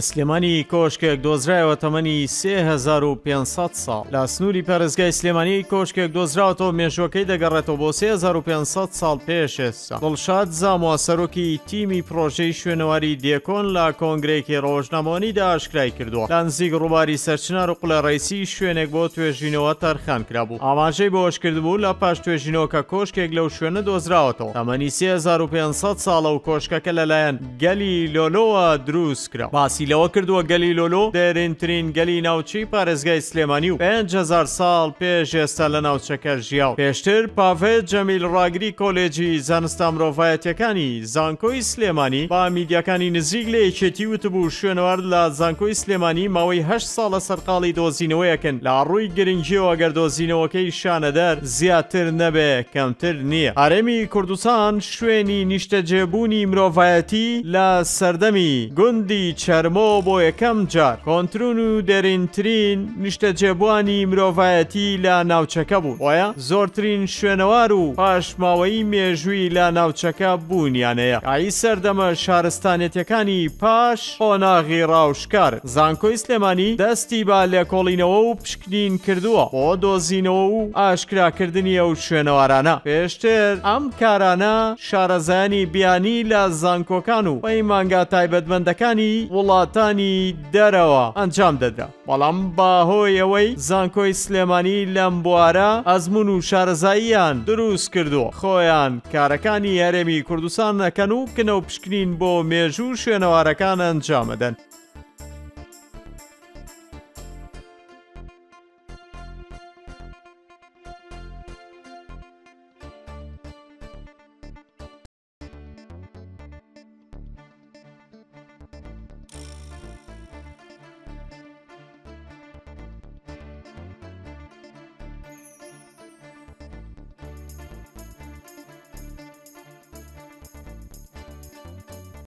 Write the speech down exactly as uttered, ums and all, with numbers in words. سلێمانی کۆشکێک دۆزرایەوە تەمەنی سێ هەزار و پێنج سەد ساڵ. لە سنووری پارێزگای سلێمانی کۆشکێک دۆزراوەتەوە مێژوەکەی دەگەڕێتەوە بۆ سێ هەزار و پێنج سەد ساڵ پێش ئێستا. دڵشاد زامۆ سەرۆکی تیمی پرۆژەی شوێنەواری دێکۆن لە کۆنگرێکی ڕۆژنامەوەنیدا ئاشکرای کردووە. لە نزیک ڕووباری سەرچنار و قوڵە ڕەیسی شوێنێک بۆ توێژینەوە تەرخان کرابوو. ئاماژەی بۆ هۆشکردبوو لە پاش توێژینەوەکە کۆشکێک لەو شوێنە دۆزراوەتەوە. تەمەنی سێ هەزار و پێنج سەد ساڵە و کۆشکەکە لەلایەن گەلیلۆلۆوە دروست کراوە. لەوە کردووە گەلیلۆلۆ دەرێنترین گەلی ناوچەی پارێزگای سلێمانی و پێنج هەزار ساڵ پێش ئێستا لە ناوچەکە ژیاو. پێشتر پاڤێد جەمیل ڕاگری کۆلێجی زانستە مرۆڤایەتیەکانی زانکۆی سلێمانی با میدیاکانی نزیک لە یەکێتی وتبوو شوێنەوار لە زانکۆی سلێمانی ماوەی هەشت ساڵە سەرقاڵی دۆزینەوەیەکن. لە ڕووی گرنگیەوە ئەگەر دۆزینەوەکەی شانەدەر زیاتر نەبێ کەمتر نییە. هەرێمی کوردستان شوێنی نیشتەجێبوونی مرۆڤایەتی لە سەردەمی گوندی چەرم بۆ یەکەم جار کۆنترۆل و دەرینترین نیشتەجێبوانی مرۆڤایەتی لە ناوچەکە بوون، وایە زۆرترین شوێنەوار و پاشماوەیی مێژووی لە ناوچەکە بوونیانەیە. ئای سەردەمە شارستانێتیەکانی پاش قۆناغی ڕاوشکار زانکۆی سلێمانی دەستی با لێکۆڵینەوە و پشکنین کردووە بۆ دۆزینەوە و ئاشکراکردنی ئەو شوێنەوارانە. پێشتر ئەم کارانە شارەزایانی بیانی لە زانکۆکان و پەیمانگا تایبەتمەندەکانی وڵات تانی دەرەوە ئەنجام دەدا، بەڵام باهۆیەوەی زانکۆی سلێمانی لەم بوارە ئەزمون و شارەزاییان دروست کردووە، خۆیان کارەکانی هەرێمی کوردستان ئەکەن و کنە و پشکنین بۆ مێژوو شوێنەوارەکان ئەنجام دەدەن.